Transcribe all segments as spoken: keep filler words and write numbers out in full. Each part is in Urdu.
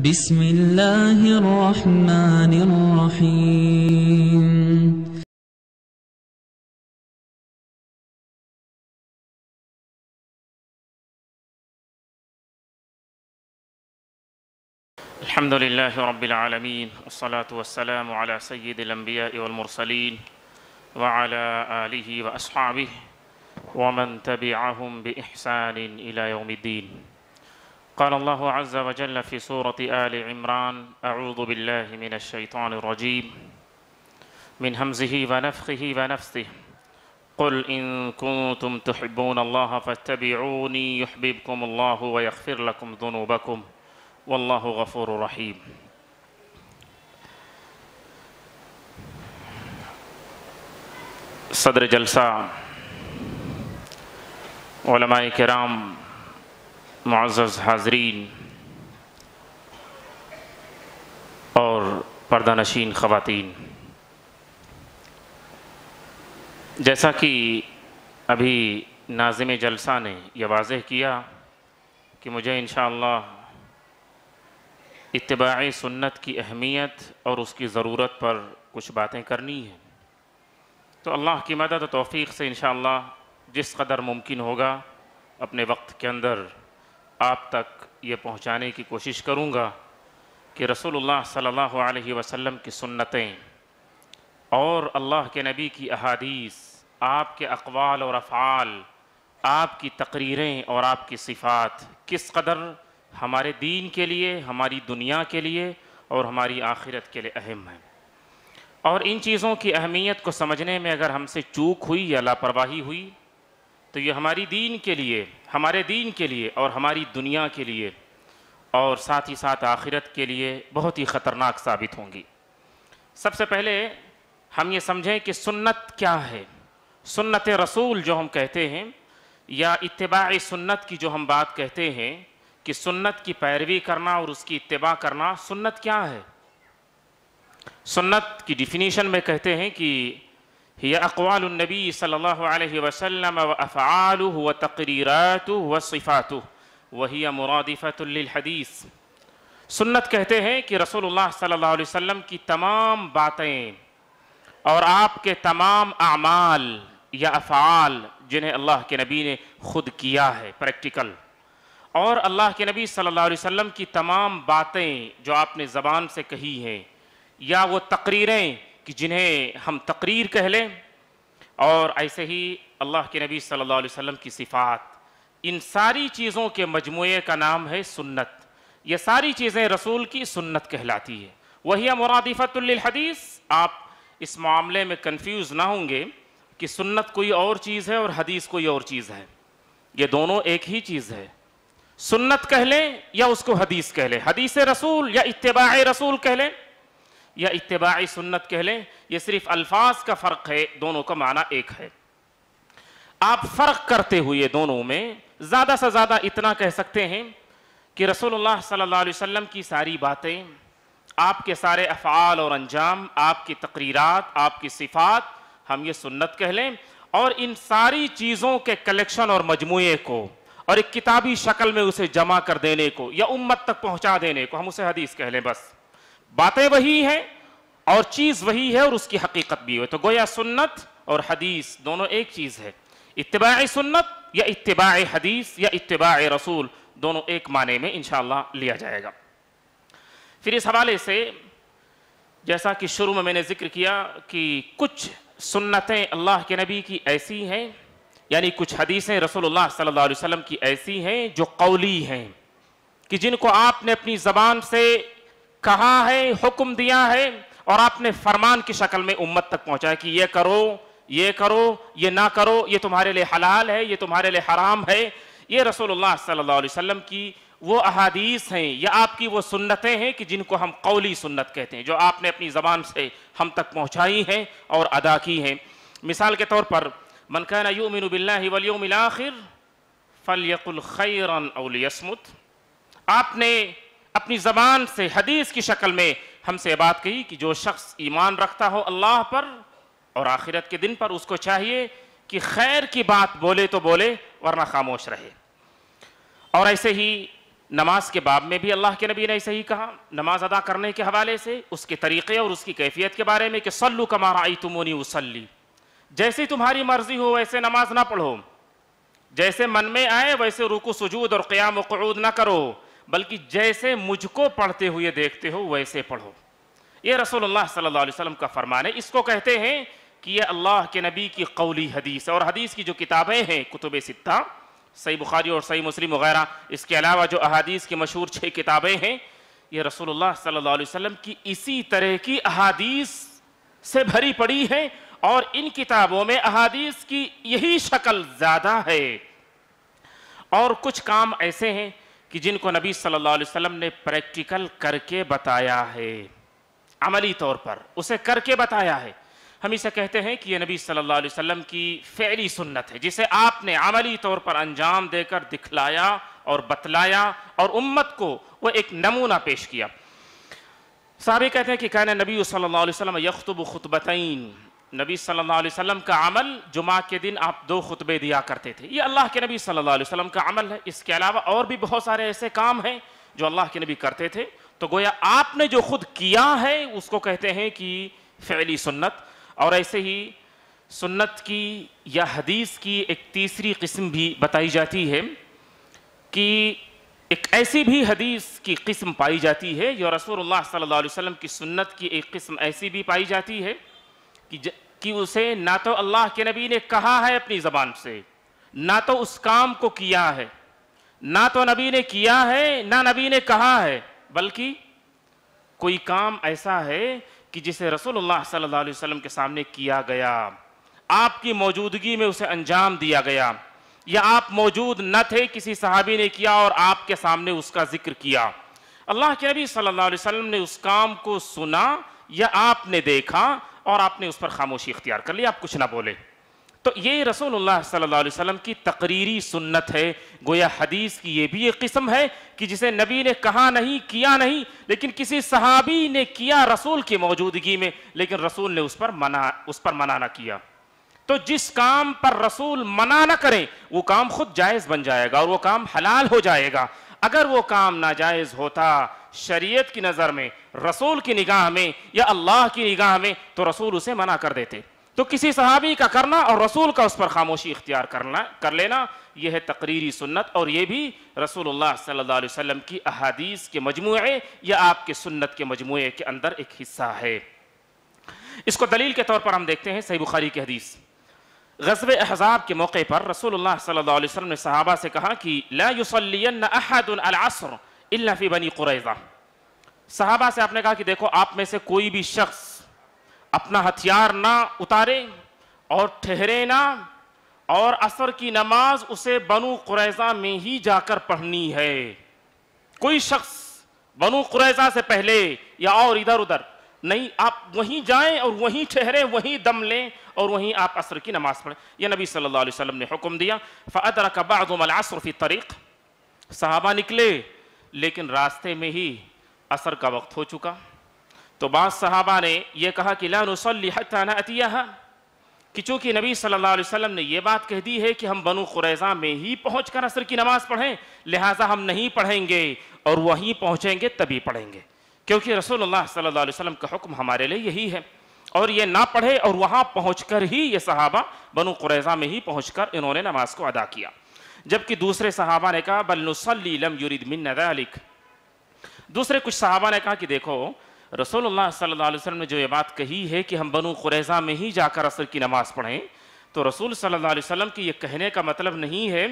بسم الله الرحمن الرحيم. الحمد لله رب العالمين، والصلاة والسلام على سيد الأنبياء والمرسلين وعلى آله وأصحابه ومن تبعهم بإحسان إلى يوم الدين. قال الله عز وجل في سورة آل عمران: أعوذ بالله من الشيطان الرجيم من همزه ونفخه ونفثه، قل إن كنتم تحبون الله فاتبعوني يحببكم الله ويغفر لكم ذنوبكم واللہ غفور رحیم. صدر جلسہ، علماء کرام، معزز حاضرین اور پردہ نشین خواتین، جیسا کہ ابھی ناظم جلسہ نے یہ واضح کیا کہ مجھے انشاءاللہ اتباع سنت کی اہمیت اور اس کی ضرورت پر کچھ باتیں کرنی ہیں، تو اللہ کی مدد و توفیق سے انشاءاللہ جس قدر ممکن ہوگا اپنے وقت کے اندر آپ تک یہ پہنچانے کی کوشش کروں گا کہ رسول اللہ صلی اللہ علیہ وسلم کی سنتیں اور اللہ کے نبی کی احادیث، آپ کے اقوال اور افعال، آپ کی تقریریں اور آپ کی صفات کس قدر ہمارے دین کے لیے، ہماری دنیا کے لیے اور ہماری آخرت کے لیے اہم ہیں، اور ان چیزوں کی اہمیت کو سمجھنے میں اگر ہم سے چوک ہوئی یا لاپرواہی ہوئی تو یہ ہماری دین کے لیے، ہمارے دین کے لیے اور ہماری دنیا کے لیے اور ساتھ ہی ساتھ آخرت کے لیے بہت ہی خطرناک ثابت ہوں گی۔ سب سے پہلے ہم یہ سمجھیں کہ سنت کیا ہے۔ سنت رسول جو ہم کہتے ہیں یا اتباع سنت کی جو ہم بات کہتے ہیں کہ سنت کی پیروی کرنا اور اس کی اتباع کرنا، سنت کیا ہے؟ سنت کی ڈیفینیشن میں کہتے ہیں کہ هي اقوال النبی صلی اللہ علیہ وسلم وافعاله وتقریراته وصفاته وهي مرادفة للحدیث۔ سنت کہتے ہیں کہ رسول اللہ صلی اللہ علیہ وسلم کی تمام باتیں اور آپ کے تمام اعمال یا افعال جنہیں اللہ کے نبی نے خود کیا ہے پریکٹیکل، اور اللہ کے نبی صلی اللہ علیہ وسلم کی تمام باتیں جو آپ نے زبان سے کہی ہیں، یا وہ تقریریں کہ جنہیں ہم تقریر کہہ لیں، اور ایسے ہی اللہ کے نبی صلی اللہ علیہ وسلم کی صفات، ان ساری چیزوں کے مجموعے کا نام ہے سنت۔ یہ ساری چیزیں رسول کی سنت کہلاتی ہے۔ وہی مرادفۃ للحدیث۔ آپ اس معاملے میں کنفیوز نہ ہوں گے کہ سنت کوئی اور چیز ہے اور حدیث کوئی اور چیز ہے، یہ دونوں ایک ہی چیز ہے۔ سنت کہہ لیں یا اس کو حدیث کہہ لیں، حدیث رسول یا اتباع رسول کہہ لیں یا اتباع سنت کہہ لیں، یہ صرف الفاظ کا فرق ہے، دونوں کا معنی ایک ہے۔ آپ فرق کرتے ہوئے دونوں میں زیادہ سے زیادہ اتنا کہہ سکتے ہیں کہ رسول اللہ صلی اللہ علیہ وسلم کی ساری باتیں، آپ کے سارے افعال اور انجام، آپ کی تقریرات، آپ کی صفات، ہم یہ سنت کہہ لیں، اور ان ساری چیزوں کے کلیکشن اور مجموعے کو اور ایک کتابی شکل میں اسے جمع کر دینے کو یا امت تک پہنچا دینے کو ہم اسے حدیث کہہ لیں۔ بس باتیں وہی ہیں اور چیز وہی ہے اور اس کی حقیقت بھی ہے، تو گویا سنت اور حدیث دونوں ایک چیز ہے۔ اتباع سنت یا اتباع حدیث یا اتباع رسول، دونوں ایک معنی میں انشاءاللہ لیا جائے گا۔ پھر اس حوالے سے جیسا کہ شروع میں میں نے ذکر کیا کہ کچھ سنتیں اللہ کے نبی کی ایسی ہیں، یعنی کچھ حدیثیں رسول اللہ صلی اللہ علیہ وسلم کی ایسی ہیں جو قولی ہیں کہ جن کو آپ نے اپنی زبان سے کہا ہے، حکم دیا ہے، اور آپ نے فرمان کی شکل میں امت تک پہنچایا کہ یہ کرو، یہ کرو، یہ نہ کرو، یہ تمہارے لئے حلال ہے، یہ تمہارے لئے حرام ہے۔ یہ رسول اللہ صلی اللہ علیہ وسلم کی وہ احادیث ہیں یا آپ کی وہ سنتیں ہیں کہ جن کو ہم قولی سنت کہتے ہیں، جو آپ نے اپنی زبان سے ہم تک پہنچائی ہیں اور ادا کی ہیں۔ مثال کے طور پر من كان يؤمن بالله واليوم الآخر فليقل خيرا أو ليصمت، آپ نے اپنی زبان سے حدیث کی شکل میں ہم سے بات کہی کہ جو شخص ایمان رکھتا ہو اللہ پر اور آخرت کے دن پر، اس کو چاہیے کہ خیر کی بات بولے تو بولے ورنہ خاموش رہے۔ اور ایسے ہی نماز کے باب میں بھی اللہ کے نبی نے صحیح کہا نماز ادا کرنے کے حوالے سے، اس کے طریقے اور اس کی کیفیت کے بارے میں کہ صلو کما رأیتمونی اصلی، جیسے تمہاری مرضی ہو ویسے نماز نہ پڑھو، جیسے من میں آئے ویسے رکوع سجود اور قیام و قعود نہ کرو، بلکہ جیسے مجھ کو پڑھتے ہوئے دیکھتے ہو ویسے پڑھو۔ یہ رسول اللہ صلی اللہ علیہ وسلم کا فرمان ہے، اس کو کہتے ہیں کہ یہ اللہ کے نبی کی قولی حدیث ہے، اور حدیث کی جو کتابیں ہیں کتب ستہ صحیح بخاری اور صحیح مسلم وغیرہ، اس کے علاوہ جو احادیث کی مشہور چھ کتابیں ہیں، یہ رسول اللہ صلی اللہ علیہ وسلم کی اسی طرح کی احادیث سے بھری پڑی ہیں، اور ان کتابوں میں احادیث کی یہی شکل زیادہ ہے۔ اور کچھ کام ایسے ہیں کہ جن کو نبی صلی اللہ علیہ وسلم نے پریکٹیکل کر کے بتایا ہے، عملی طور پر اسے کر کے بتایا ہے۔ ہم اسے کہتے ہیں کہ یہ نبی صلی اللہ علیہ وسلم کی فعلی سنت ہے، جسے آپ نے عملی طور پر انجام دے کر دکھلایا اور بتلایا، اور امت کو وہ ایک نمونہ پیش کیا۔ صحابہ کہتے ہیں کہ کان نبی صلی اللہ علیہ وسلم یخطب خطبتین، نبی صلی اللہ علیہ وسلم کا عمل جمعہ کے دن آپ دو خطبے دیا کرتے تھے، یہ اللہ کے نبی صلی اللہ علیہ وسلم کا عمل ہے۔ اس کے علاوہ اور بھی بہت سارے ایسے کام ہیں جو اللہ کے نبی کرتے تھے، تو گویا آپ نے جو خود کیا ہے اس کو کہتے ہیں کہ فعلی سنت۔ اور ایسے ہی سنت کی یا حدیث کی ایک تیسری قسم بھی بتائی جاتی ہے کہ ایک ایسی بھی حدیث کی قسم پائی جاتی ہے، یا رسول اللہ صلی اللہ علیہ وسلم کی سنت کی ایک قسم ایسی بھی پائی جاتی ہے کہ اسے نہ تو اللہ کے نبی نے کہا ہے اپنی زبان سے، نہ تو اس کام کو کیا ہے، نہ تو نبی نے کیا ہے، نہ نبی نے کہا ہے، بلکہ کوئی کام ایسا ہے کہ جسے رسول اللہ صلی اللہ علیہ وسلم کے سامنے کیا گیا، آپ کی موجودگی میں اسے انجام دیا گیا، یا آپ موجود نہ تھے کسی صحابی نے کیا اور آپ کے سامنے اس کا ذکر کیا۔ اللہ کے نبی صلی اللہ علیہ وسلم نے اس کام کو سنا یا آپ نے دیکھا اور آپ نے اس پر خاموشی اختیار کر لی، آپ کچھ نہ بولے، تو یہ رسول اللہ صلی اللہ علیہ وسلم کی تقریری سنت ہے۔ گویا حدیث کی یہ بھی ایک قسم ہے کہ جسے نبی نے کہا نہیں، کیا نہیں، لیکن کسی صحابی نے کیا رسول کی موجودگی میں، لیکن رسول نے اس پر منع اس پر منع نہ کیا۔ تو جس کام پر رسول منع نہ کریں وہ کام خود جائز بن جائے گا اور وہ کام حلال ہو جائے گا۔ اگر وہ کام ناجائز ہوتا شریعت کی نظر میں، رسول کی نگاہ میں یا اللہ کی نگاہ میں، تو رسول اسے منع کر دیتے۔ تو کسی صحابی کا کرنا اور رسول کا اس پر خاموشی اختیار کرنا کر لینا، یہ ہے تقریری سنت، اور یہ بھی رسول اللہ صلی اللہ علیہ وسلم کی احادیث کے مجموعے یا آپ کے سنت کے مجموعے کے اندر ایک حصہ ہے۔ اس کو دلیل کے طور پر ہم دیکھتے ہیں صحیح بخاری کی حدیث، غزوہ احزاب کے موقع پر رسول اللہ صلی اللہ علیہ وسلم نے صحابہ سے کہا کہ لا یصلین احد العصر الا فی بنی قریظہ۔ صحابہ سے آپ نے کہا کہ دیکھو، آپ میں سے کوئی بھی شخص اپنا ہتھیار نہ اتارے اور ٹھہرے نہ، اور عصر کی نماز اسے بنو قریظہ میں ہی جا کر پڑھنی ہے۔ کوئی شخص بنو قریظہ سے پہلے یا اور ادھر ادھر نہیں، آپ وہیں جائیں اور وہیں ٹھہریں، وہیں دم لیں اور وہیں آپ عصر کی نماز پڑھیں۔ یہ نبی صلی اللہ علیہ وسلم نے حکم دیا۔ فَأَدْرَكَ بَعْضُهُمُ الْعَصْرَ فِي الطَّرِيقِ، صحابہ نکلے لیکن راستے میں ہی عصر کا وقت ہو چکا، تو بعض صحابہ نے یہ کہا کہ لا نصلی حتی نأتیها، کہ چونکہ نبی صلی اللہ علیہ وسلم نے یہ بات کہہ دی ہے کہ ہم بنو قریظہ میں ہی پہنچ کر عصر کی نماز پڑھیں، لہٰذا ہم نہیں پڑھیں گے اور وہیں پہنچیں گے تبھی پڑھیں گے، کیونکہ رسول اللہ صلی اللہ علیہ وسلم کا حکم ہمارے لئے یہی ہے، اور یہ نہ پڑھے، اور وہاں پہنچ کر ہی یہ صحابہ بنو قریظہ میں ہی پہنچ کر انہوں نے نماز کو ادا کیا۔ جبکہ دوسرے صحابہ نے کہا بل نصلی لم یرد منا ذلک، دوسرے کچھ صحابہ نے کہا کہ دیکھو رسول اللہ صلی اللہ علیہ وسلم نے جو یہ بات کہی ہے کہ ہم بنو قریظہ میں ہی جا کر عصر کی نماز پڑھیں، تو رسول صلی اللہ علیہ وسلم کی یہ کہنے کا مطلب نہیں ہے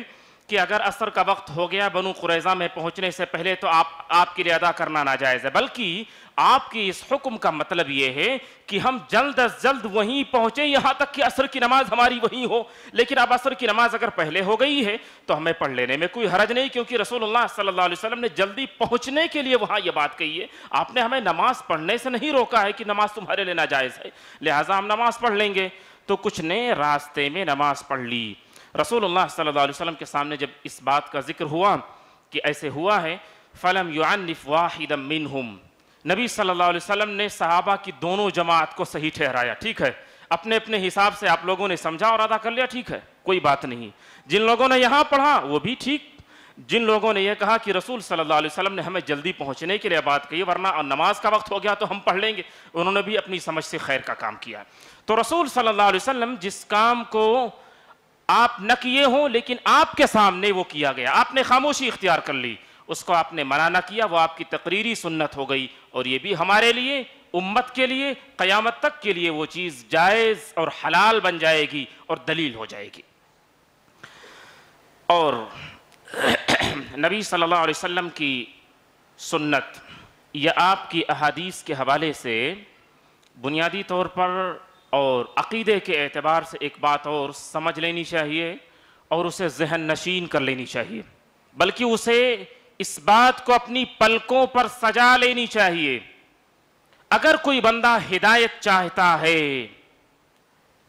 کہ اگر عصر کا وقت ہو گیا بنو قریظہ میں پہنچنے سے پہلے تو آپ آپ کے لیے ادا کرنا ناجائز ہے، بلکہ آپ کی اس حکم کا مطلب یہ ہے کہ ہم جلد از جلد وہیں پہنچیں، یہاں تک کہ عصر کی نماز ہماری وہیں ہو، لیکن اب عصر کی نماز اگر پہلے ہو گئی ہے تو ہمیں پڑھ لینے میں کوئی حرج نہیں، کیونکہ رسول اللہ صلی اللہ علیہ وسلم نے جلدی پہنچنے کے لیے وہاں یہ بات کہی ہے، آپ نے ہمیں نماز پڑھنے سے نہیں روکا ہے کہ نماز تمہارے لیے ناجائز ہے، لہٰذا ہم نماز پڑھ لیں گے۔ تو کچھ نے راستے میں نماز پڑھ لی۔ رسول اللہ صلی اللہ علیہ وسلم کے سامنے جب اس بات کا ذکر ہوا کہ ایسے ہوا ہے، فَلَمْ يُعَنِّفْ وَاحِدًا مِّنْهُمْ، نبی صلی اللہ علیہ وسلم نے صحابہ کی دونوں جماعت کو صحیح ٹھہرایا، ٹھیک ہے، اپنے اپنے حساب سے آپ لوگوں نے سمجھا اور ادا کر لیا، ٹھیک ہے، کوئی بات نہیں، جن لوگوں نے یہاں پڑھا وہ بھی ٹھیک، جن لوگوں نے یہ کہا کہ رسول صلی اللہ علیہ وسلم نے ہمیں جلدی پہنچنے کے لیے بات کہی ورنہ نماز کا وقت ہو گیا تو ہم پڑھ لیں گے، انہوں نے بھی اپنی سمجھ سے خیر کا کام کیا. تو رسول صلی اللہ علیہ وسلم جس کام کو آپ نہ کیے ہوں لیکن آپ کے سامنے وہ کیا گیا، آپ نے خاموشی اختیار کر لی، اس کو آپ نے منع نہ کیا، وہ آپ کی تقریری سنت ہو گئی. اور یہ بھی ہمارے لیے، امت کے لیے، قیامت تک کے لیے وہ چیز جائز اور حلال بن جائے گی اور دلیل ہو جائے گی. اور نبی صلی اللہ علیہ وسلم کی سنت یا آپ کی احادیث کے حوالے سے بنیادی طور پر اور عقیدے کے اعتبار سے ایک بات اور سمجھ لینی چاہیے اور اسے ذہن نشین کر لینی چاہیے، بلکہ اسے اس بات کو اپنی پلکوں پر سجا لینی چاہیے. اگر کوئی بندہ ہدایت چاہتا ہے،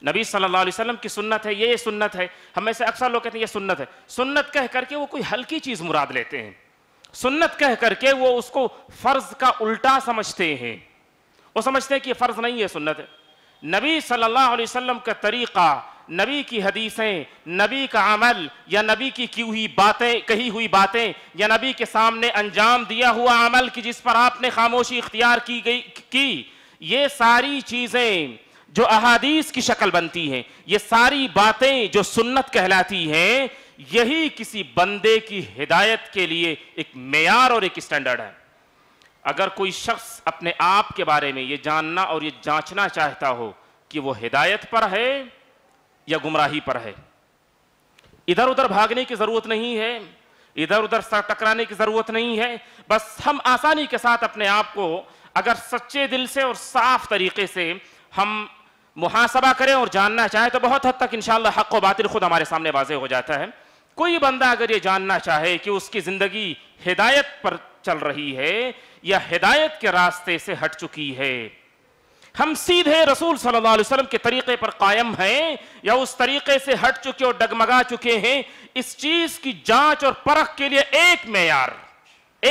نبی صلی اللہ علیہ وسلم کی سنت ہے، یہ سنت ہے. ہم میں سے اکثر لوگ کہتے ہیں یہ سنت ہے، سنت کہہ کر کے وہ کوئی ہلکی چیز مراد لیتے ہیں، سنت کہہ کر کے وہ اس کو فرض کا الٹا سمجھتے ہیں، وہ سمجھتے ہیں کہ یہ فرض نہیں ہے، سنت ہے. نبی صلی اللہ علیہ وسلم کا طریقہ، نبی کی حدیثیں، نبی کا عمل یا نبی کی کی ہوئی باتیں، کہی ہوئی باتیں یا نبی کے سامنے انجام دیا ہوا عمل کی جس پر آپ نے خاموشی اختیار کی گئی کی، یہ ساری چیزیں جو احادیث کی شکل بنتی ہیں، یہ ساری باتیں جو سنت کہلاتی ہیں، یہی کسی بندے کی ہدایت کے لیے ایک معیار اور ایک اسٹینڈرڈ ہے. اگر کوئی شخص اپنے آپ کے بارے میں یہ جاننا اور یہ جانچنا چاہتا ہو کہ وہ ہدایت پر ہے یا گمراہی پر ہے، ادھر ادھر بھاگنے کی ضرورت نہیں ہے، ادھر ادھر سر ٹکرانے کی ضرورت نہیں ہے، بس ہم آسانی کے ساتھ اپنے آپ کو اگر سچے دل سے اور صاف طریقے سے ہم محاسبہ کریں اور جاننا چاہیں تو بہت حد تک انشاءاللہ حق و باطل خود ہمارے سامنے واضح ہو جاتا ہے. کوئی بندہ اگر یہ جاننا چاہے کہ اس کی زندگی ہدایت پر چل رہی ہے یا ہدایت کے راستے سے ہٹ چکی ہے، ہم سیدھے رسول صلی اللہ علیہ وسلم کے طریقے پر قائم ہیں یا اس طریقے سے ہٹ چکے اور ڈگمگا چکے ہیں، اس چیز کی جانچ اور پرکھ کے لیے ایک معیار،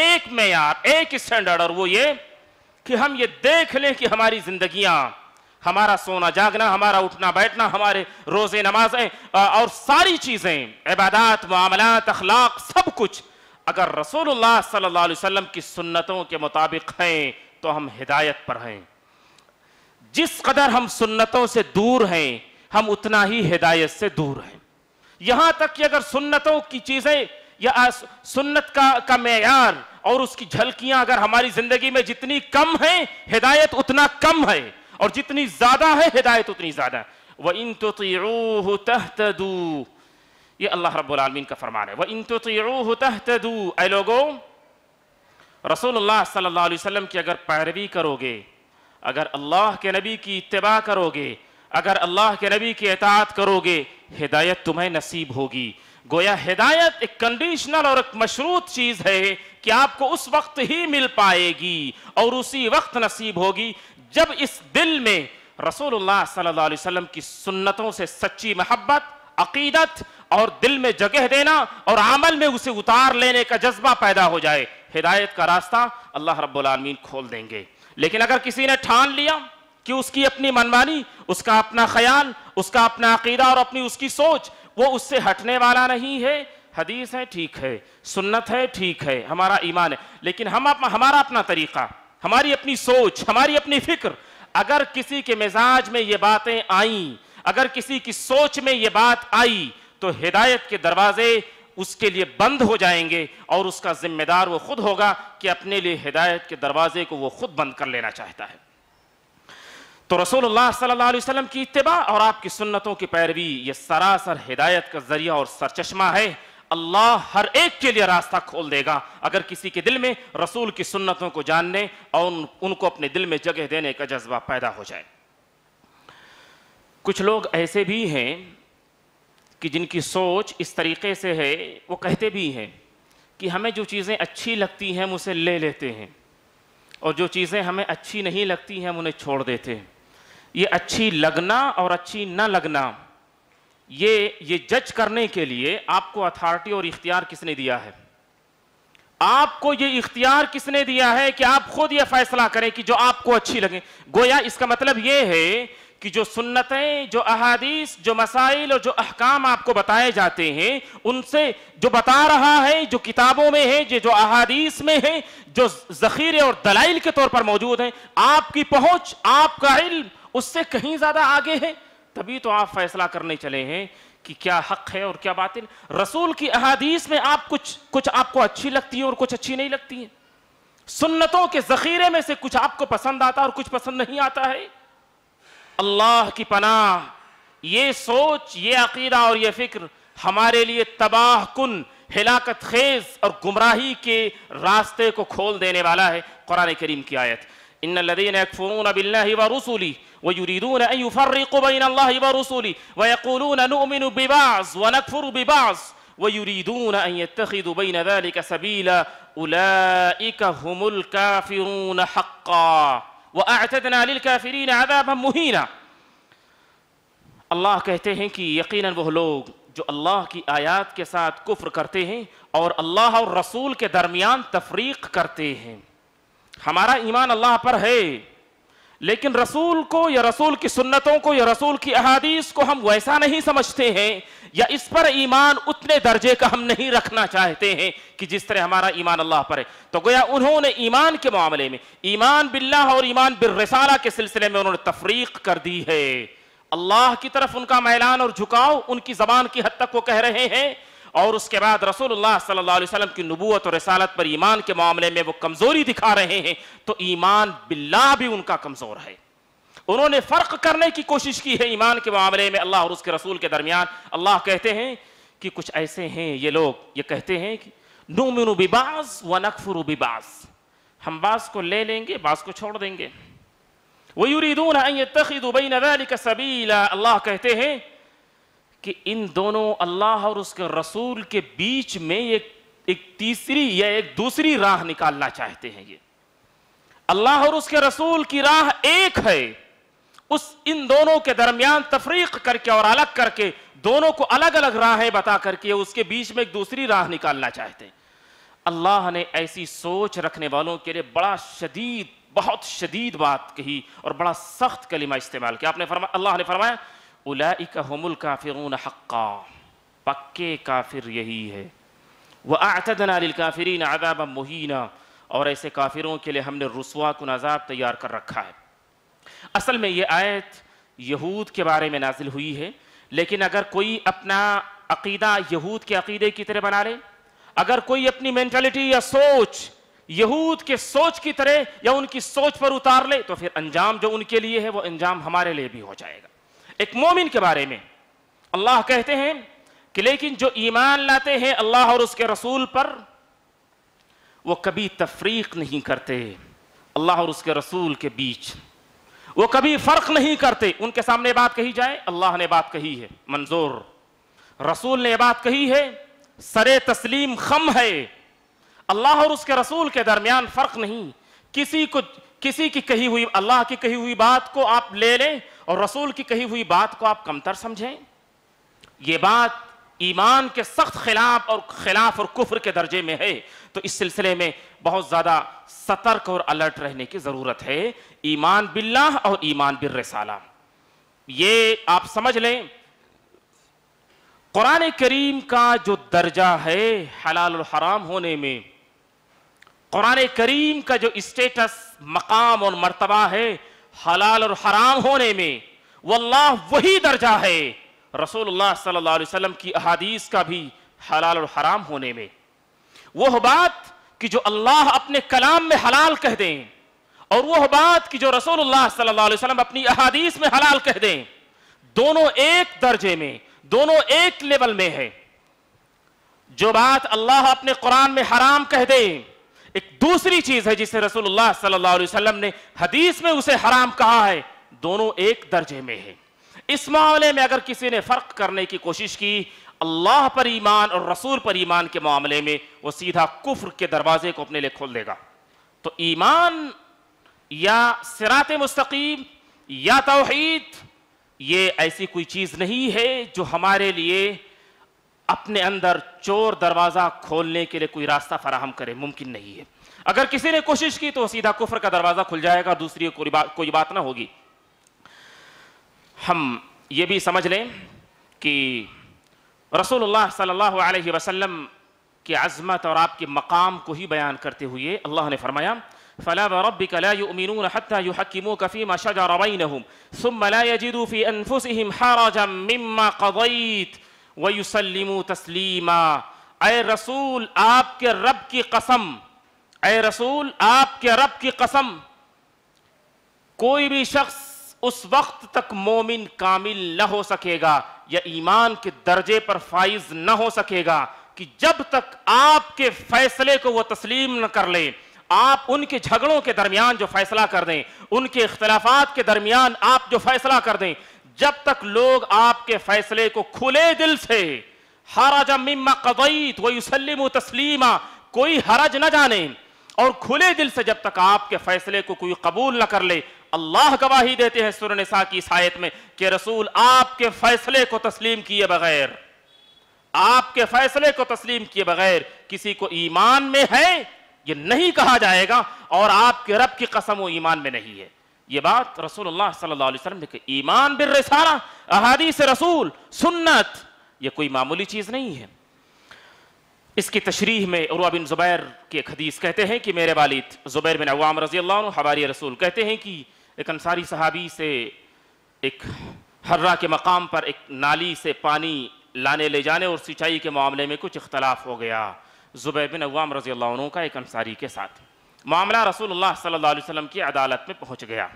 ایک معیار ایک اسٹینڈرڈ، اور وہ یہ کہ ہم یہ دیکھ لیں کہ ہماری زندگیاں، ہمارا سونا جاگنا، ہمارا اٹھنا بیٹھنا، ہمارے روزے نمازیں اور ساری چیزیں، عبادات، معاملات، اخلاق، سب کچھ اگر رسول اللہ صلی اللہ علیہ وسلم کی سنتوں کے مطابق ہیں تو ہم ہدایت پر ہیں. جس قدر ہم سنتوں سے دور ہیں ہم اتنا ہی ہدایت سے دور ہیں. یہاں تک کہ اگر سنتوں کی چیزیں یا سنت کا معیار اور اس کی جھلکیاں اگر ہماری زندگی میں جتنی کم ہیں ہدایت اتنا کم ہے، اور جتنی زیادہ ہے ہدایت اتنی زیادہ ہے. وَإِن تُطِعُوهُ تَهْتَدُوا، یہ اللہ رب العالمین کا فرمان ہے. وَإِن تُطِعُوهُ تَهْتَدُوا، اے لوگوں رسول اللہ صلی اللہ علیہ وسلم کی اگر پیروی کرو گے، اگر اللہ کے نبی کی اتباع کرو گے، اگر اللہ کے نبی کی اطاعت کرو گے، ہدایت تمہیں نصیب ہوگی. گویا ہدایت ایک کنڈیشنل اور ایک مشروط چیز ہے کہ آپ کو اس وقت ہی مل پائے گی اور اسی وقت نصیب ہوگی جب اس دل میں رسول اللہ صلی اللہ علیہ وسلم کی سنتوں سے سچی محبت، عقیدت اور دل میں جگہ دینا اور عمل میں اسے اتار لینے کا جذبہ پیدا ہو جائے. ہدایت کا راستہ اللہ رب العالمین کھول دیں گے. لیکن اگر کسی نے ٹھان لیا کہ اس کی اپنی منمانی، اس کا اپنا خیال، اس کا اپنا عقیدہ اور اپنی اس کی سوچ، وہ اس سے ہٹنے والا نہیں ہے، حدیث ہے ٹھیک ہے، سنت ہے ٹھیک ہے، ہمارا ایمان ہے، لیکن ہمارا اپنا طریقہ، ہماری اپنی سوچ، ہماری اپنی فکر، اگر کسی کے مزاج میں یہ باتیں آئیں، اگر کسی کی سوچ میں یہ بات آئی تو ہدایت کے دروازے اس کے لیے بند ہو جائیں گے اور اس کا ذمہ دار وہ خود ہوگا کہ اپنے لیے ہدایت کے دروازے کو وہ خود بند کر لینا چاہتا ہے. تو رسول اللہ صلی اللہ علیہ وسلم کی اتباع اور آپ کی سنتوں کی پیروی یہ سراسر ہدایت کا ذریعہ اور سرچشمہ ہے. اللہ ہر ایک کے لیے راستہ کھول دے گا اگر کسی کے دل میں رسول کی سنتوں کو جاننے اور ان کو اپنے دل میں جگہ دینے کا جذبہ پیدا ہو جائے. کچھ لوگ ایسے بھی ہیں کہ جن کی سوچ اس طریقے سے ہے، وہ کہتے بھی ہیں کہ ہمیں جو چیزیں اچھی لگتی ہیں ہم اسے لے لیتے ہیں اور جو چیزیں ہمیں اچھی نہیں لگتی ہیں ہم انہیں چھوڑ دیتے ہیں. یہ اچھی لگنا اور اچھی نہ لگنا یہ یہ جج کرنے کے لیے آپ کو اتھارٹی اور اختیار کس نے دیا ہے؟ آپ کو یہ اختیار کس نے دیا ہے کہ آپ خود یہ فیصلہ کریں کہ جو آپ کو اچھی لگیں. گویا اس کا مطلب یہ ہے کہ جو سنتیں، جو احادیث، جو مسائل اور جو احکام آپ کو بتائے جاتے ہیں، ان سے جو بتا رہا ہے، جو کتابوں میں ہے، جو احادیث میں ہے، جو ذخیرے اور دلائل کے طور پر موجود ہیں، آپ کی پہنچ، آپ کا علم اس سے کہیں زیادہ آگے ہے، تبھی تو آپ فیصلہ کرنے چلے ہیں کہ کیا حق ہے اور کیا باطل۔ رسول کی احادیث میں آپ کچھ کچھ آپ کو اچھی لگتی ہے اور کچھ اچھی نہیں لگتی ہے، سنتوں کے ذخیرے میں سے کچھ آپ کو پسند آتا ہے اور کچھ پسند نہیں آتا ہے۔ اللہ کی پناہ، یہ سوچ، یہ عقیدہ اور یہ فکر ہمارے لیے تباہ کن، ہلاکت خیز اور گمراہی کے راستے کو کھول دینے والا ہے۔ قرآن کریم کی آیت، ان الذين يكفرون بالله ورسله ويريدون ان يفرقوا بين الله ورسله ويقولون نؤمن ببعض ونكفر ببعض ويريدون ان يتخذوا بين ذلك سبيلا اولئك هم الكافرون حقا واعتدنا للكافرين عذابا مهينا۔ اللہ کہتے ہیں کہ یقیناً وہ لوگ جو اللہ کی آیات کے ساتھ کفر کرتے ہیں اور اللہ اور رسول کے درمیان تفریق کرتے ہیں۔ ہمارا ایمان اللہ پر ہے، لیکن رسول کو یا رسول کی سنتوں کو یا رسول کی احادیث کو ہم ویسا نہیں سمجھتے ہیں، یا اس پر ایمان اتنے درجے کا ہم نہیں رکھنا چاہتے ہیں کہ جس طرح ہمارا ایمان اللہ پر ہے۔ تو گویا انہوں نے ایمان کے معاملے میں، ایمان باللہ اور ایمان بالرسالہ کے سلسلے میں انہوں نے تفریق کر دی ہے۔ اللہ کی طرف ان کا میلان اور جھکاؤ ان کی زبان کی حد تک وہ کہہ رہے ہیں، اور اس کے بعد رسول اللہ صلی اللہ علیہ وسلم کی نبوت اور رسالت پر ایمان کے معاملے میں وہ کمزوری دکھا رہے ہیں، تو ایمان باللہ بھی ان کا کمزور ہے۔ انہوں نے فرق کرنے کی کوشش کی ہے ایمان کے معاملے میں اللہ اور اس کے رسول کے درمیان۔ اللہ کہتے ہیں کہ کچھ ایسے ہیں یہ لوگ، یہ کہتے ہیں کہ نؤمن ببعض ونکفر ببعض، ہم بعض کو لے لیں گے، بعض کو چھوڑ دیں گے۔ وَيُرِيدُونَ أَن يَتَّخِذُوا بَيْنَ ذَلِكَ سَبِيلًا، اللہ کہتے ہیں کہ ان دونوں، اللہ اور اس کے رسول کے بیچ میں ایک تیسری یا ایک دوسری راہ نکالنا چاہتے ہیں۔ یہ اللہ اور اس کے رسول کی راہ ایک ہے، اس ان دونوں کے درمیان تفریق کر کے اور الگ کر کے، دونوں کو الگ الگ راہیں بتا کر کے اس کے بیچ میں ایک دوسری راہ نکالنا چاہتے ہیں۔ اللہ نے ایسی سوچ رکھنے والوں کے لیے بڑا شدید، بہت شدید بات کہی اور بڑا سخت کلمہ استعمال کیا۔ آپ نے فرمایا، اللہ نے فرمایا اولئک هم الكافرون حقا، پکے کافر یہی ہے۔ واعتدنا للكافرین عذابا مہینا، اور ایسے کافروں کے لیے ہم نے رسوا کن عذاب تیار کر رکھا ہے۔ اصل میں یہ آیت یہود کے بارے میں نازل ہوئی ہے، لیکن اگر کوئی اپنا عقیدہ یہود کے عقیدے کی طرح بنا لے، اگر کوئی اپنی مینٹلٹی یا سوچ یہود کے سوچ کی طرح یا ان کی سوچ پر اتار لے، تو پھر انجام جو ان کے لیے ہے وہ انجام ہمارے لیے بھی ہو جائے گا۔ ایک مومن کے بارے میں اللہ کہتے ہیں کہ لیکن جو ایمان لاتے ہیں اللہ اور اس کے رسول پر، وہ کبھی تفریق نہیں کرتے اللہ اور اس کے رسول کے بیچ، وہ کبھی فرق نہیں کرتے۔ ان کے سامنے بات کہی جائے، اللہ نے بات کہی ہے منظور، رسول نے بات کہی ہے سر تسلیم خم ہے۔ اللہ اور اس کے رسول کے درمیان فرق نہیں، کسی کو کسی کی کہی ہوئی، اللہ کی کہی ہوئی بات کو آپ لے لیں اور رسول کی کہی ہوئی بات کو آپ کمتر سمجھیں۔ یہ بات ایمان کے سخت خلاف اور خلاف اور کفر کے درجے میں ہے، تو اس سلسلے میں بہت زیادہ سترک اور الرٹ رہنے کی ضرورت ہے۔ ایمان باللہ اور ایمان بالرسالہ، یہ آپ سمجھ لیں قرآن کریم کا جو درجہ ہے حلال اور حرام ہونے میں، قرآن کریم کا جو اسٹیٹس، مقام اور مرتبہ ہے حلال اور حرام ہونے میں، واللہ وہی درجہ ہے رسول اللہ صلی اللہ علیہ وسلم کی احادیث کا بھی حلال اور حرام ہونے میں۔ وہ بات کہ جو اللہ اپنے کلام میں حلال کہہ دیں، اور وہ بات کہ جو رسول اللہ صلی اللہ علیہ وسلم اپنی احادیث میں حلال کہہ دیں، دونوں ایک درجے میں، دونوں ایک لیول میں ہے۔ جو بات اللہ اپنے قرآن میں حرام کہہ دیں، ایک دوسری چیز ہے جسے رسول اللہ صلی اللہ علیہ وسلم نے حدیث میں اسے حرام کہا ہے، دونوں ایک درجے میں ہے۔ اس معاملے میں اگر کسی نے فرق کرنے کی کوشش کی اللہ پر ایمان اور رسول پر ایمان کے معاملے میں، وہ سیدھا کفر کے دروازے کو اپنے لئے کھول دے گا۔ تو ایمان یا صراط مستقیم یا توحید، یہ ایسی کوئی چیز نہیں ہے جو ہمارے لیے اپنے اندر چور دروازہ کھولنے کے لئے کوئی راستہ فراہم کرے، ممکن نہیں ہے۔ اگر کسی نے کوشش کی تو سیدھا کفر کا دروازہ کھل جائے گا، دوسری کوئی بات نہ ہوگی۔ ہم یہ بھی سمجھ لیں کہ رسول اللہ صلی اللہ علیہ وسلم کی عظمت اور آپ کے مقام کو ہی بیان کرتے ہوئے اللہ نے فرمایا فَلَا وَرَبِّكَ لَا يُؤْمِنُونَ حَتَّى يُحَكِّمُوكَ فِي مَا شَجَرَ بَيْنَهُمْ ثُمَّ لَا يَجِدُوا فِي أَنفُسِهِمْ حَرَجًا مِّمَّا قَضَيْتَ وَيُسَلِّمُوا تَسْلِيمًا۔ اے رسول آپ کے رب کی قسم، اے رسول آپ کے رب کی قسم، کوئی بھی شخص اس وقت تک مومن کامل نہ ہو سکے گا یا ایمان کے درجے پر فائز نہ ہو سکے گا کہ جب تک آپ کے فیصلے کو وہ تسلیم نہ کر لیں، آپ ان کے جھگڑوں کے درمیان جو فیصلہ کر دیں، ان کے اختلافات کے درمیان آپ جو فیصلہ کر دیں، جب تک لوگ آپ کے فیصلے کو کھلے دل سے حرج مما قضیت ویسلموا تسلیما، کوئی حرج نہ جانے اور کھلے دل سے جب تک آپ کے فیصلے کو کوئی قبول نہ کر لے، اللہ گواہی دیتے ہیں سورہ نساء کی اس آیت میں کہ رسول آپ کے فیصلے کو تسلیم کیے بغیر، آپ کے فیصلے کو تسلیم کیے بغیر کسی کو ایمان میں ہے یہ نہیں کہا جائے گا، اور آپ کے رب کی قسم وہ ایمان میں نہیں ہے۔ یہ بات رسول اللہ صلی اللہ علیہ وسلم نے کہ ایمان بالرسالہ، احادیث رسول، سنت، یہ کوئی معمولی چیز نہیں ہے۔ اس کی تشریح میں عروہ بن زبیر کی ایک حدیث کہتے ہیں کہ میرے والد زبیر بن عوام رضی اللہ عنہ حواری رسول کہتے ہیں کہ ایک انصاری صحابی سے ایک حرہ کے مقام پر ایک نالی سے پانی لانے لے جانے اور سینچائی کے معاملے میں کچھ اختلاف ہو گیا زبیر بن عوام رضی اللہ عنہ کا ایک انصاری کے ساتھ۔ معاملہ رسول اللہ صلی اللہ علیہ وسلم کی عدالت میں پہنچ گیا،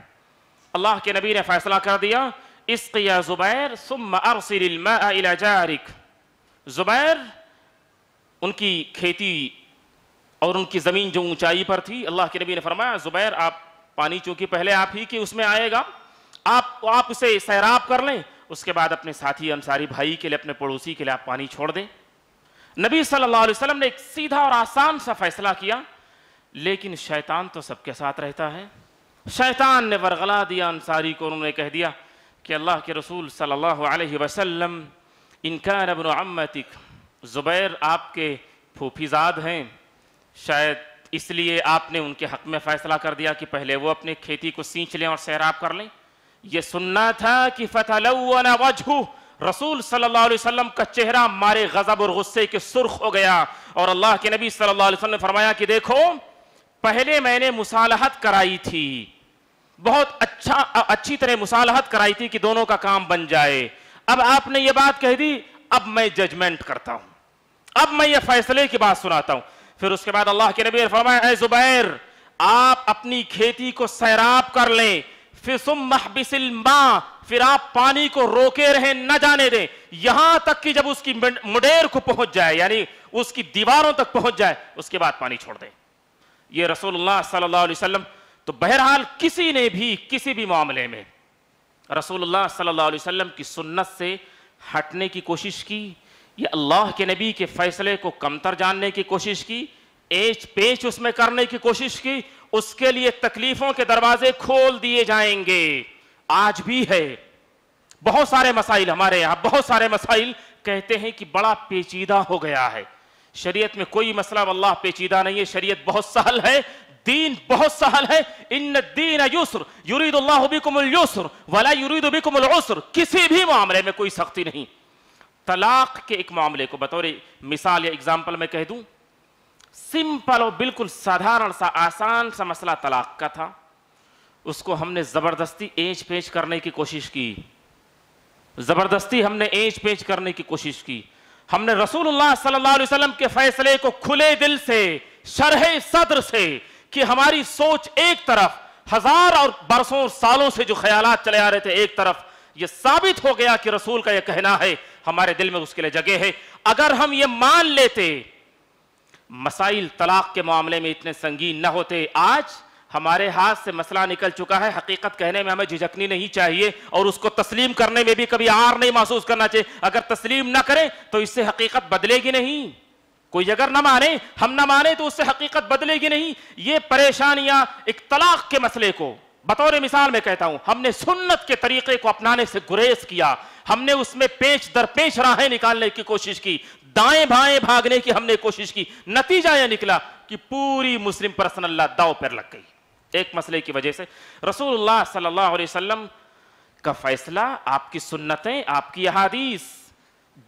اللہ کے نبی نے فیصلہ کر دیا اسقِ یا زبیر ثم ارسل الماء الى جارك۔ زبیر ان کی کھیتی اور ان کی زمین جو اونچائی پر تھی، اللہ کے نبی نے فرمایا زبیر آپ پانی چونکہ پہلے آپ ہی کی اس میں آئے گا، آپ آپ اسے سیراب کر لیں، اس کے بعد اپنے ساتھی انصاری بھائی کے لئے، اپنے پڑوسی کے لئے آپ پانی چھوڑ دیں۔ نبی صلی اللہ علیہ وسلم نے ایک سیدھا اور آسان سا فیصلہ کیا، لیکن شیطان تو سب کے ساتھ رہتا ہے۔ شیطان نے ورغلا دیا انصاری کو، انہوں نے کہہ دیا کہ اللہ کے رسول صلی اللہ علیہ وسلم ان کان ابن عمتک، زبیر آپ کے پھوپھی زاد ہیں، شاید اس لیے آپ نے ان کے حق میں فیصلہ کر دیا کہ پہلے وہ اپنے کھیتی کو سینچ لیں اور سیراب کر لیں۔ یہ سننا تھا کہ فتلون وجہہ، رسول صلی اللہ علیہ وسلم کا چہرہ مارے غضب اور غصے کے سرخ ہو گیا، اور اللہ کے نبی صلی اللہ علیہ وسلم نے فرمایا کہ دیکھو پہلے میں نے مصالحت کرائی تھی، بہت اچھا اچھی طرح مصالحت کرائی تھی کہ دونوں کا کام بن جائے، اب آپ نے یہ بات کہہ دی، اب میں ججمنٹ کرتا ہوں، اب میں یہ فیصلے کی بات سناتا ہوں۔ پھر اس کے بعد اللہ کے نبی نے فرمایا اے زبیر آپ اپنی کھیتی کو سیراب کر لیں، پھر آپ پانی کو روکے رہیں نہ جانے دیں، یہاں تک کہ جب اس کی مڈیر کو پہنچ جائے، یعنی اس کی دیواروں تک پہنچ جائے، اس کے بعد پانی چھوڑ دیں۔ یہ رسول اللہ صلی اللہ علیہ وسلم تو بہرحال کسی نے بھی کسی بھی معاملے میں رسول اللہ صلی اللہ علیہ وسلم کی سنت سے ہٹنے کی کوشش کی، یہ اللہ کے نبی کے فیصلے کو کمتر جاننے کی کوشش کی، ایچ پیچ اس میں کرنے کی کوشش کی، اس کے لیے تکلیفوں کے دروازے کھول دیے جائیں گے۔ آج بھی ہے بہت سارے مسائل، ہمارے یہاں بہت سارے مسائل کہتے ہیں کہ بڑا پیچیدہ ہو گیا ہے، شریعت میں کوئی مسئلہ واللہ پیچیدہ نہیں ہے، شریعت بہت سہل ہے، دین بہت سہل ہے۔ ان الدین یسر یرید اللہ بکم الیسر ولا یرید بکم العسر، کسی بھی معاملے میں کوئی سختی نہیں۔ طلاق کے ایک معاملے کو بطور مثال یا اگزامپل میں کہہ دوں، سمپل اور بالکل سادھارن سا آسان سا مسئلہ طلاق کا تھا، اس کو ہم نے زبردستی اینچ پیچ کرنے کی کوشش کی، زبردستی ہم نے اینچ پیچ کرنے کی کوشش کی، ہم نے رسول اللہ صلی اللہ علیہ وسلم کے فیصلے کو کھلے دل سے، شرح صدر سے، کہ ہماری سوچ ایک طرف، ہزار اور برسوں اور سالوں سے جو خیالات چلے آ رہے تھے ایک طرف، یہ ثابت ہو گیا کہ رسول کا یہ کہنا ہے، ہمارے دل میں اس کے لئے جگہ ہے۔ اگر ہم یہ مان لیتے مسائل طلاق کے معاملے میں اتنے سنگین نہ ہوتے۔ آج ہمارے ہاتھ سے مسئلہ نکل چکا ہے، حقیقت کہنے میں ہمیں جھجکنا نہیں چاہیے اور اس کو تسلیم کرنے میں بھی کبھی عار نہیں محسوس کرنا چاہیے۔ اگر تسلیم نہ کریں تو اس سے حقیقت بدلے گی نہیں، کوئی اگر نہ مانے، ہم نہ مانے تو اس سے حقیقت بدلے گی نہیں۔ یہ پریشانیاں ایک طلاق کے مسئلے کو بطور مثال میں کہتا ہوں، ہم نے سنت کے طریقے کو اپنانے سے گریز کیا، ہم نے اس میں پیچ در پیچ راہیں نکالنے کی کوشش کی، دائیں بھائیں بھاگنے کی ہم نے کوشش کی، نتیجہ یہ نکلا کہ پوری مسلم پرسن اللہ داؤ پر لگ گئی ایک مسئلے کی وجہ سے۔ رسول اللہ صلی اللہ علیہ وسلم کا فیصلہ آپ کی سنتیں، آپ کی احادیث،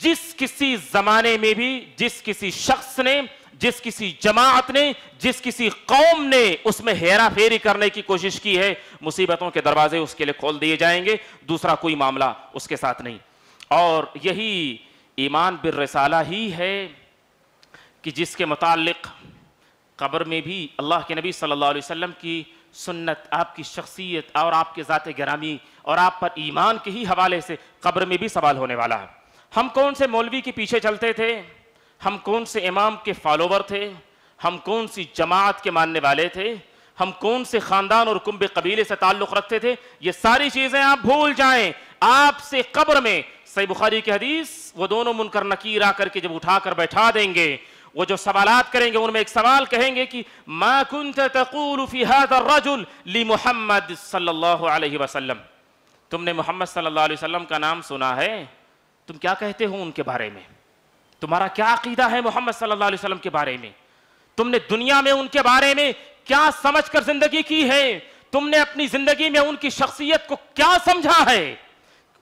جس کسی زمانے میں بھی، جس کسی شخص نے، جس کسی جماعت نے، جس کسی قوم نے اس میں ہیرا پھیری کرنے کی کوشش کی ہے، مصیبتوں کے دروازے اس کے لیے کھول دیے جائیں گے، دوسرا کوئی معاملہ اس کے ساتھ نہیں۔ اور یہی ایمان بالرسالہ ہی ہے کہ جس کے متعلق قبر میں بھی اللہ کے نبی صلی اللہ علیہ وسلم کی سنت، آپ کی شخصیت اور آپ کے ذات گرامی اور آپ پر ایمان کے ہی حوالے سے قبر میں بھی سوال ہونے والا ہے۔ ہم کون سے مولوی کے پیچھے چلتے تھے، ہم کون سے امام کے فالوور تھے، ہم کون سی جماعت کے ماننے والے تھے، ہم کون سے خاندان اور کنبے قبیلے سے تعلق رکھتے تھے، یہ ساری چیزیں آپ بھول جائیں۔ آپ سے قبر میں صحیح بخاری کی حدیث، وہ دونوں منکر نکیر آ کر کے جب اٹھا کر بیٹھا دیں گے، وہ جو سوالات کریں گے ان میں ایک سوال کہیں گے کہ مَا كُنْتَ تَقُولُ فِي هَذَا الرَّجُلِ لِمُحَمَّدِ صلی اللہ علیہ وسلم، تم نے محمد صلی اللہ علیہ وسلم کا نام سنا ہے، تم کیا کہتے ہو ان کے بارے میں، تمہارا کیا عقیدہ ہے محمد صلی اللہ علیہ وسلم کے بارے میں، تم نے دنیا میں ان کے بارے میں کیا سمجھ کر زندگی کی ہے، تم نے اپنی زندگی میں ان کی شخصیت کو کیا سمجھا ہے،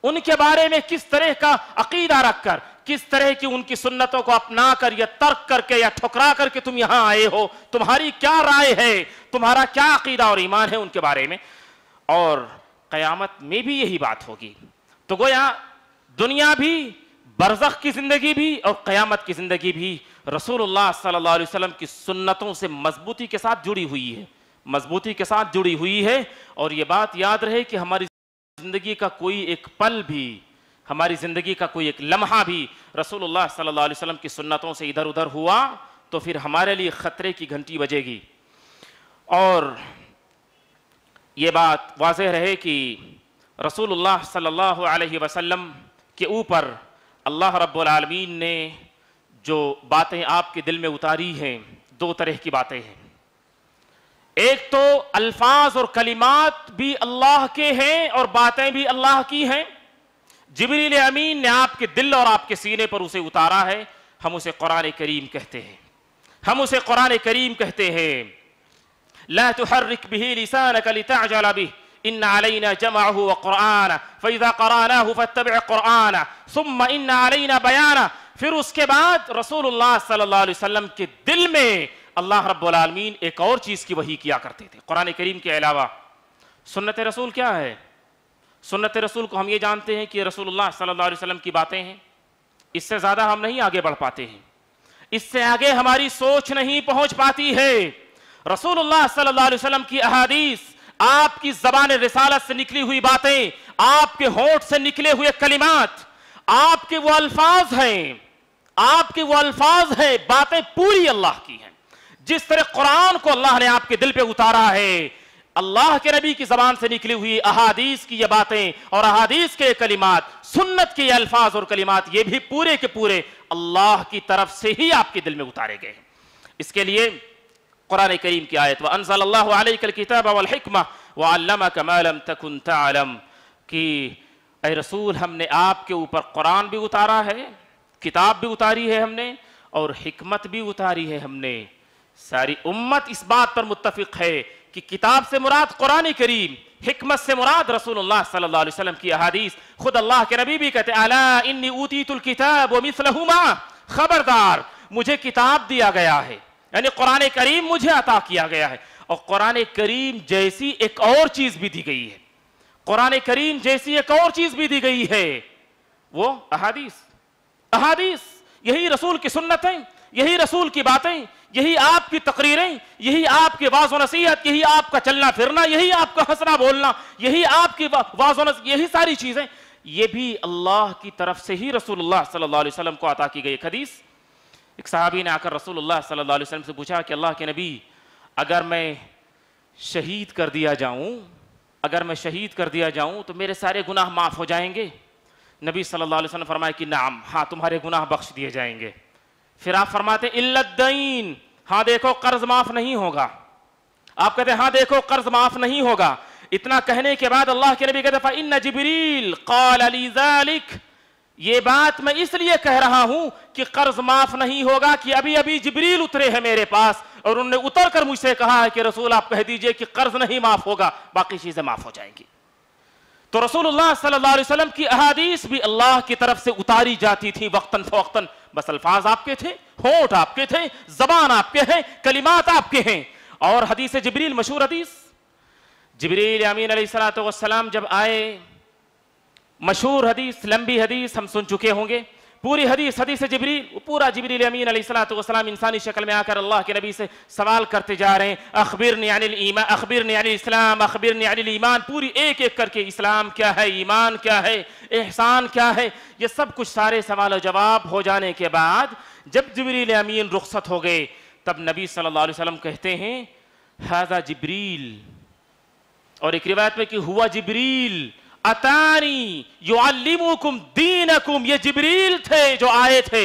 ان کے بارے میں کس طرح کا عقیدہ رکھ کر، کس طرح کی ان کی سنتوں کو اپنا کر یا ترک کر کے یا ٹھکرا کر کے تم یہاں آئے ہو، تمہاری کیا رائے ہے، تمہارا کیا عقیدہ اور ایمان ہے ان کے بارے میں۔ اور قیامت میں بھی یہی بات ہوگی۔ تو گویا دنیا بھی، برزخ کی زندگی بھی اور قیامت کی زندگی بھی رسول اللہ صلی اللہ علیہ وسلم کی سنتوں سے مضبوطی کے ساتھ جڑی ہوئی ہے، مضبوطی کے ساتھ جڑی ہوئی ہے۔ اور یہ بات یاد رہے کہ ہماری زندگی کا کوئی ایک پل بھی، ہماری زندگی کا کوئی ایک لمحہ بھی رسول اللہ صلی اللہ علیہ وسلم کی سنتوں سے ادھر ادھر ہوا تو پھر ہمارے لیے خطرے کی گھنٹی بجے گی۔ اور یہ بات واضح رہے کہ رسول اللہ صلی اللہ علیہ وسلم کے اوپر اللہ رب العالمین نے جو باتیں آپ کے دل میں اتاری ہیں، دو طرح کی باتیں ہیں۔ ایک تو الفاظ اور کلمات بھی اللہ کے ہیں اور باتیں بھی اللہ کی ہیں، جبریل امین نے آپ کے دل اور آپ کے سینے پر اسے اتارا ہے، ہم اسے قرآن کریم کہتے ہیں، ہم اسے قرآن کریم کہتے ہیں۔ لَا تُحَرِّكْ بِهِ لِسَانَكَ لِتَعْجَلَ بِهِ ان علینا جمعہ وقرآنہ فإذا قرآناہ فاتبع قرآنہ ثم ان علینا بیانہ۔ پھر اس کے بعد رسول اللہ صلی اللہ علیہ وسلم کے دل میں اللہ رب العالمین ایک اور چیز کی وحی کیا کرتے تھے قرآن کریم کے علاوہ۔ سنت رسول کیا ہے؟ سنت رسول کو ہم یہ جانتے ہیں کہ رسول اللہ صلی اللہ علیہ وسلم کی باتیں ہیں، اس سے زیادہ ہم نہیں آگے بڑھ پاتے ہیں، اس سے آگے ہماری سوچ نہیں پہنچ پاتی ہے۔ رسول اللہ صلی اللہ علیہ وسلم کی احادیث، آپ کی زبان رسالت سے نکلی ہوئی باتیں، آپ کے ہونٹ سے نکلے ہوئے کلمات، آپ کے وہ الفاظ ہیں، آپ کے وہ الفاظ ہیں، باتیں پوری اللہ کی ہیں۔ جس طرح قرآن کو اللہ نے آپ کے دل پہ اتارا ہے، اللہ کے نبی کی زبان سے نکلی ہوئی احادیث کی یہ باتیں اور احادیث کے کلمات، سنت کے الفاظ اور کلمات، یہ بھی پورے کے پورے اللہ کی طرف سے ہی آپ کے دل میں اتارے گئے۔ اس کے لیے قرآن کریم کی آیت وَأَنزَلَ اللَّهُ عَلَيْكَ الْكِتَابَ وَالْحِكْمَةَ وَعَلَّمَكَ مَا لَمْ تَكُنْ تَعْلَمْ، کہ اے رسول ہم نے آپ کے اوپر قرآن بھی اتارا ہے، کتاب بھی اتاری ہے ہم نے، اور حکمت بھی اتاری ہے ہم نے۔ ساری امت اس بات پر متفق ہے کہ کتاب سے مراد قرآن کریم، حکمت سے مراد رسول اللہ صلی اللہ علیہ وسلم کی احادیث۔ خود اللہ کے نبی بھی کہتے ہیں أَلَا إِنِّي أُوتِيتُ الْكِتَابَ وَمِثْلَهُ مَعَهُ، خبردار مجھے کتاب دیا گیا ہے، یعنی قرآن کریم مجھے عطا کیا گیا ہے، اور قرآن کریم جیسی ایک اور چیز بھی دی گئی ہے، قرآن کریم جیسی ایک اور چیز بھی دی گئی ہے، وہ احادیث۔ احادیث، یہی رسول کی سنتیں، یہی رسول کی باتیں، یہی آپ کی تقریریں، یہی آپ کے وعظ و نصیحت، یہی آپ کا چلنا پھرنا، یہی آپ کا ہنسنا بولنا، یہی آپ کی وعظ و نصیحت، یہی ساری چیزیں یہ بھی اللہ کی طرف سے ہی رسول اللہ صلی اللہ علیہ وسلم کو عطا کی گئی۔ ایک حدیث، ایک صحابی نے آ کر رسول اللہ صلی اللہ علیہ وسلم سے پوچھا کہ اللہ کے نبی، اگر میں شہید کر دیا جاؤں، اگر میں شہید کر دیا جاؤں تو میرے سارے گناہ معاف ہو جائیں گے؟ نبی صلی اللہ علیہ وسلم فرمائے کہ نعم، ہاں تمہارے گناہ بخش دیے جائیں گے۔ پھر آپ فرماتے الا الدین، ہاں دیکھو قرض معاف نہیں ہوگا، آپ کہتے ہیں ہاں دیکھو قرض معاف نہیں ہوگا۔ اتنا کہنے کے بعد اللہ کے نبی کہتے ہیں فإن جبریل قال لی ذلک، یہ بات میں اس لیے کہہ رہا ہوں کہ قرض معاف نہیں ہوگا کہ ابھی ابھی جبریل اترے ہیں میرے پاس اور انہوں نے اتر کر مجھ سے کہا ہے کہ رسول آپ کہہ دیجئے کہ قرض نہیں معاف ہوگا، باقی چیزیں معاف ہو جائیں گی۔ تو رسول اللہ صلی اللہ علیہ وسلم کی احادیث بھی اللہ کی طرف سے اتاری جاتی تھی وقتاً فوقتاً. بس الفاظ آپ کے تھے، ہونٹ آپ کے تھے، زبان آپ کے ہیں، کلمات آپ کے ہیں. اور حدیث جبریل، مشہور حدیث، جبریل امین علیہ السلام جب آئے، مشہور حدیث، لمبی حدیث، ہم سن چکے ہوں گے پوری حدیث، حدیث جبریل، پورا جبریل امین علیہ السلام انسانی شکل میں آ کر اللہ کے نبی سے سوال کرتے جا رہے ہیں، اخبرنی عن الایمان، اخبرنی عن الاسلام، اخبرنی عن الایمان، پوری ایک ایک کر کے اسلام کیا ہے، ایمان کیا ہے، احسان کیا ہے، یہ سب کچھ سارے سوال و جواب ہو جانے کے بعد جب جبریل امین رخصت ہو گئے تب نبی صلی اللہ علیہ وسلم کہتے ہیں ھذا جبریل، اور ایک روایت میں کہ ہوا جبریل اتانی یعلمکم دینکم، یہ جبریل تھے جو آئے تھے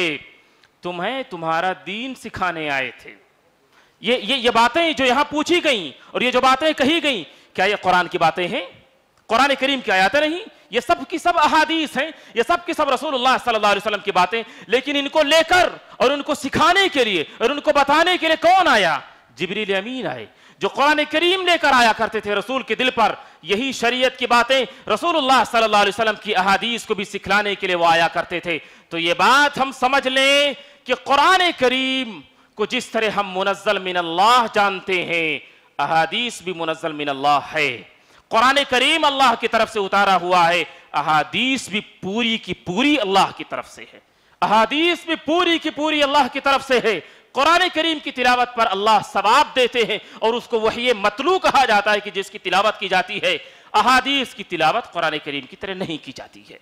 تمہیں تمہارا دین سکھانے آئے تھے. یہ, یہ, یہ باتیں جو یہاں پوچھی گئیں اور یہ جو باتیں کہی گئیں، کیا یہ قرآن کی باتیں ہیں؟ قرآن کریم کی آیاتیں نہیں، یہ سب کی سب احادیث ہیں، یہ سب کی سب رسول اللہ صلی اللہ علیہ وسلم کی باتیں. لیکن ان کو لے کر اور ان کو سکھانے کے لیے اور ان کو بتانے کے لیے کون آیا؟ جبریل امین آئے جو قرآن کریم لے کر آیا کرتے تھے رسول کے دل پر. یہی شریعت کی باتیں رسول اللہ صلی اللہ علیہ وسلم کی احادیث کو بھی سکھلانے کے لیے وہ آیا کرتے تھے. تو یہ بات ہم سمجھ لیں کہ قرآن کریم کو جس طرح ہم منزل من اللہ جانتے ہیں، احادیث بھی منزل من اللہ ہے. قرآن کریم اللہ کی طرف سے اتارا ہوا ہے، احادیث بھی پوری کی پوری اللہ کی طرف سے ہے، احادیث بھی پوری کی پوری اللہ کی طرف سے ہے. قرآن کریم کی تلاوت پر اللہ ثواب دیتے ہیں اور اس کو وحی متلو کہا جاتا ہے کہ جس کی تلاوت کی جاتی ہے. احادیث کی تلاوت قرآن کریم کی طرح نہیں کی جاتی ہے،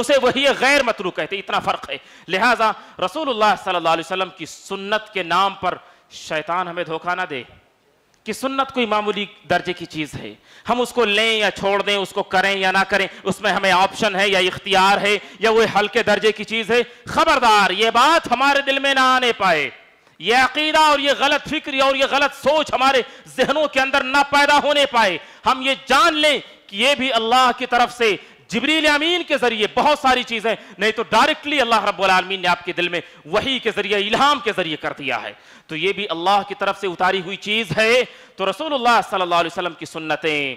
اسے وحی غیر متلو کہتے ہیں. اتنا فرق ہے. لہٰذا رسول اللہ صلی اللہ علیہ وسلم کی سنت کے نام پر شیطان ہمیں دھوکہ نہ دے کہ سنت کوئی معمولی درجے کی چیز ہے، ہم اس کو لیں یا چھوڑ دیں، اس کو کریں یا نہ کریں، اس میں ہمیں آپشن ہے یا اختیار ہے یا وہ ہلکے درجے کی چیز ہے. خبردار، یہ بات ہمارے دل میں نہ آنے پائے، یہ عقیدہ اور یہ غلط فکر اور یہ غلط سوچ ہمارے ذہنوں کے اندر نہ پیدا ہونے پائے. ہم یہ جان لیں کہ یہ بھی اللہ کی طرف سے جبریل امین کے ذریعے بہت ساری چیزیں، نہیں تو ڈائریکٹلی اللہ رب العالمین نے آپ کے دل میں وحی کے ذریعے، الہام کے ذریعے کر دیا ہے. تو یہ بھی اللہ کی طرف سے اتاری ہوئی چیز ہے. تو رسول اللہ صلی اللہ علیہ وسلم کی سنتیں،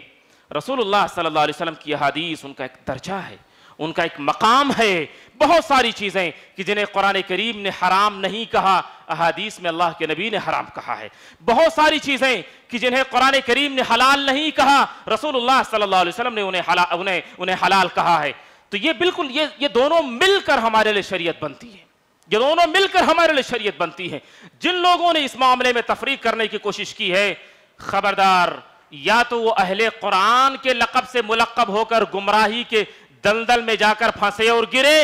رسول اللہ صلی اللہ علیہ وسلم کی احادیث، ان کا ایک درجہ ہے، ان کا ایک مقام ہے. بہت ساری چیزیں کہ جنہیں قرآن کریم نے حرام نہیں کہا، احادیث میں اللہ کے نبی نے حرام کہا ہے. بہت ساری چیزیں کہ جنہیں قرآن کریم نے حلال نہیں کہا، رسول اللہ صلی اللہ علیہ وسلم نے انہیں حلال, انہیں, انہیں حلال کہا ہے. تو یہ بالکل یہ, یہ دونوں مل کر ہمارے لئے شریعت بنتی ہے، یہ دونوں مل کر ہمارے لئے شریعت بنتی ہے. جن لوگوں نے اس معاملے میں تفریق کرنے کی کوشش کی ہے، خبردار، یا تو وہ اہل قرآن کے لقب سے ملقب ہو کر گمراہی کے دلدل میں جا کر پھنسے اور گرے،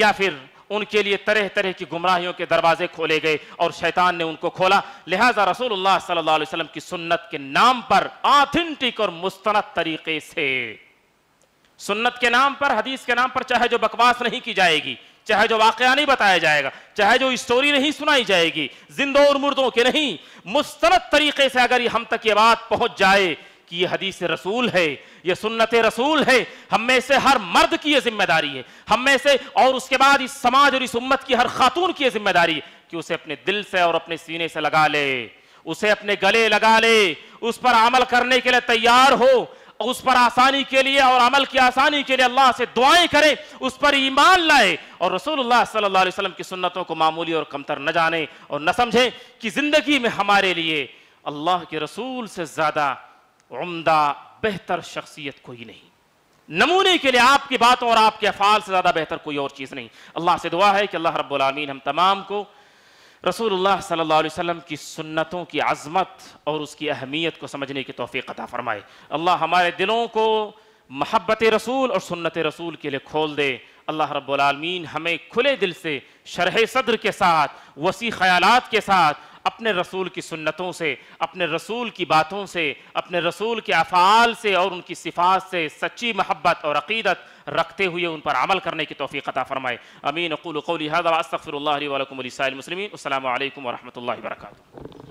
یا پھر ان کے لیے طرح طرح کی گمراہیوں کے دروازے کھولے گئے اور شیطان نے ان کو کھولا. لہٰذا رسول اللہ صلی اللہ علیہ وسلم کی سنت کے نام پر آتھینٹک اور مستند طریقے سے، سنت کے نام پر، حدیث کے نام پر چاہے جو بکواس نہیں کی جائے گی، چاہے جو واقعہ نہیں بتایا جائے گا، چاہے جو اسٹوری نہیں سنائی جائے گی، زندوں اور مردوں کے نہیں، مستند طریقے سے اگر ہم تک یہ بات پہنچ جائے کہ یہ حدیث رسول ہے، یہ سنت رسول ہے، ہم میں سے ہر مرد کی یہ ذمہ داری ہے، ہم میں سے اور اس کے بعد اس سماج اور اس امت کی ہر خاتون کی یہ ذمہ داری ہے کہ اسے اپنے دل سے اور اپنے سینے سے لگا لے، اسے اپنے گلے لگا لے، اس پر عمل کرنے کے لیے تیار ہو، اس پر آسانی کے لیے اور عمل کی آسانی کے لیے اللہ سے دعائیں کرے، اس پر ایمان لائے. اور رسول اللہ صلی اللہ علیہ وسلم کی سنتوں کو معمولی اور کمتر نہ جانے اور نہ سمجھیں کہ زندگی میں ہمارے لیے اللہ کے رسول سے زیادہ عمدہ بہتر شخصیت کوئی نہیں، نمونے کے لیے آپ کی باتوں اور آپ کے افعال سے زیادہ بہتر کوئی اور چیز نہیں. اللہ سے دعا ہے کہ اللہ رب العالمین ہم تمام کو رسول اللہ صلی اللہ علیہ وسلم کی سنتوں کی عظمت اور اس کی اہمیت کو سمجھنے کی توفیق عطا فرمائے. اللہ ہمارے دلوں کو محبت رسول اور سنت رسول کے لیے کھول دے. اللہ رب العالمین ہمیں کھلے دل سے، شرح صدر کے ساتھ، وسیع خیالات کے ساتھ، اپنے رسول کی سنتوں سے، اپنے رسول کی باتوں سے، اپنے رسول کے افعال سے اور ان کی صفات سے سچی محبت اور عقیدت رکھتے ہوئے ان پر عمل کرنے کی توفیق عطا فرمائے. آمین. اقول قولی ھذا واستغفر اللہ لی و لکم ولسائر المسلمین. السلام علیکم ورحمۃ اللہ وبرکاتہ.